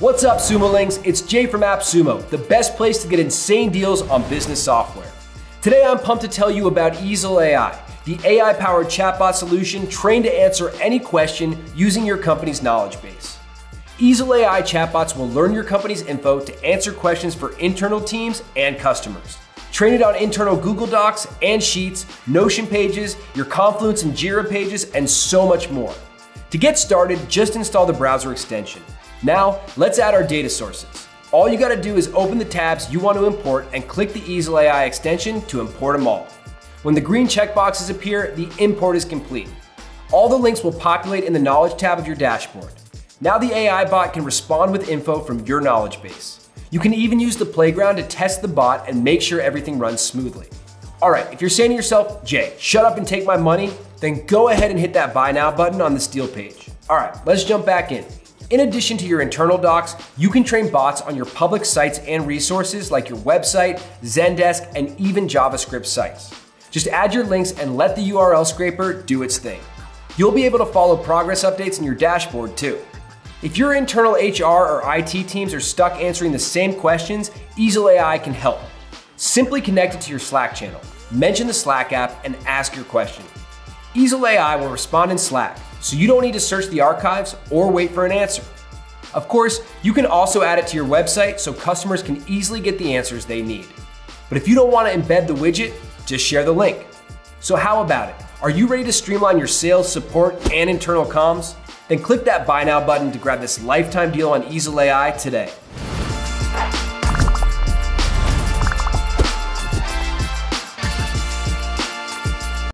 What's up, SumoLings? It's Jay from AppSumo, the best place to get insane deals on business software. Today, I'm pumped to tell you about eesel AI, the AI-powered chatbot solution trained to answer any question using your company's knowledge base. eesel AI chatbots will learn your company's info to answer questions for internal teams and customers. Train it on internal Google Docs and Sheets, Notion pages, your Confluence and Jira pages, and so much more. To get started, just install the browser extension. Now, let's add our data sources. All you gotta do is open the tabs you want to import and click the eesel AI extension to import them all. When the green checkboxes appear, the import is complete. All the links will populate in the Knowledge tab of your dashboard. Now the AI bot can respond with info from your knowledge base. You can even use the playground to test the bot and make sure everything runs smoothly. All right, if you're saying to yourself, Jay, shut up and take my money, then go ahead and hit that buy now button on this deal page. All right, let's jump back in. In addition to your internal docs, you can train bots on your public sites and resources like your website, Zendesk, and even JavaScript sites. Just add your links and let the URL scraper do its thing. You'll be able to follow progress updates in your dashboard too. If your internal HR or IT teams are stuck answering the same questions, eesel AI can help. Simply connect it to your Slack channel, mention the Slack app, and ask your question. eesel AI will respond in Slack, so you don't need to search the archives or wait for an answer. Of course, you can also add it to your website so customers can easily get the answers they need. But if you don't want to embed the widget, just share the link. So how about it? Are you ready to streamline your sales, support, and internal comms? Then click that Buy Now button to grab this lifetime deal on eesel AI today.